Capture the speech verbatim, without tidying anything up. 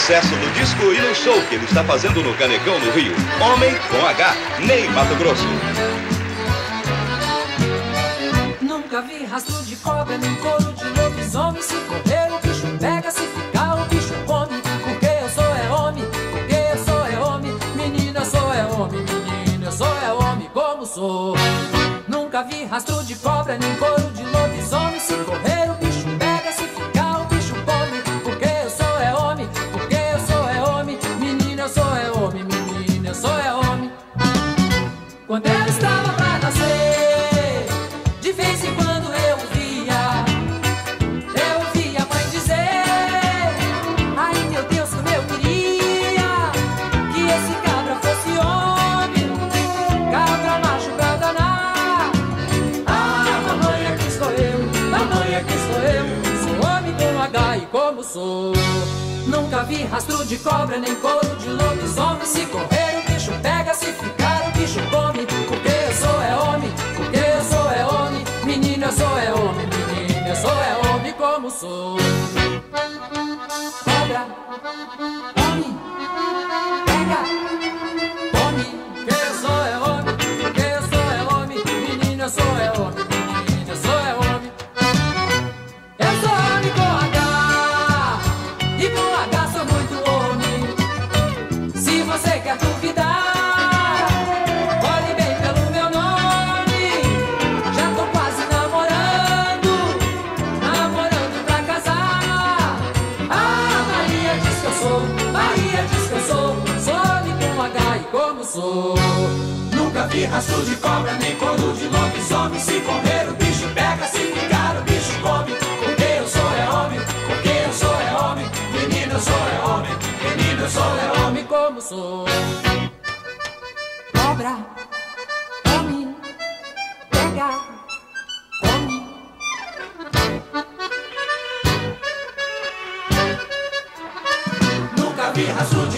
sucesso do disco e no show que ele está fazendo no Canecão, no Rio. Homem com H, Ney Matogrosso. Nunca vi rastro de cobra nem couro de lobisomem. Se correr o bicho pega, se ficar o bicho come. Porque eu sou é homem, porque eu sou é homem. Menina, sou é homem, menina, sou é homem como sou. Nunca vi rastro de cobra nem couro de lobisomem. Se correr o bicho pega, se ficar o bicho come. Porque eu sou é homem, porque eu sou é homem. Menina, eu sou é homem, menina, eu sou é homem. Quando eu estava pra nascer, de vez em quando eu via, eu via a mãe dizer: ai meu Deus, como eu queria que esse cabra fosse homem. Cabra macho pra danar. Como sou. Nunca vi rastro de cobra nem couro de lobisomem. Se correr o bicho pega, se ficar o bicho come. Porque eu sou é homem, porque eu sou é homem. Menina, eu sou é homem, menina, eu sou é homem como sou. Cobra, homem, pega, come. Porque eu sou é homem, porque eu sou é homem. Menina, eu sou é homem, menina, eu sou é homem. Eu sou homem com H. E com H sou muito homem. Se você quer duvidar, olhe bem pelo meu nome. Já tô quase namorando, namorando pra casar. Ah, Maria diz que eu sou, Maria diz que eu sou, sou com H e como sou. Nunca vi rastro de cobra nem couro de lobisomem. Se correr o bicho pega, se ficar o bicho come. Porque eu sou é homem, porque eu sou é homem. Menino, eu sou é homem, menino, eu sou é homem como sou. Cobra, homem, pega, come. Nunca vi rastro